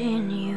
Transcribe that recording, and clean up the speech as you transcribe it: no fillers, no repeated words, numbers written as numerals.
continue.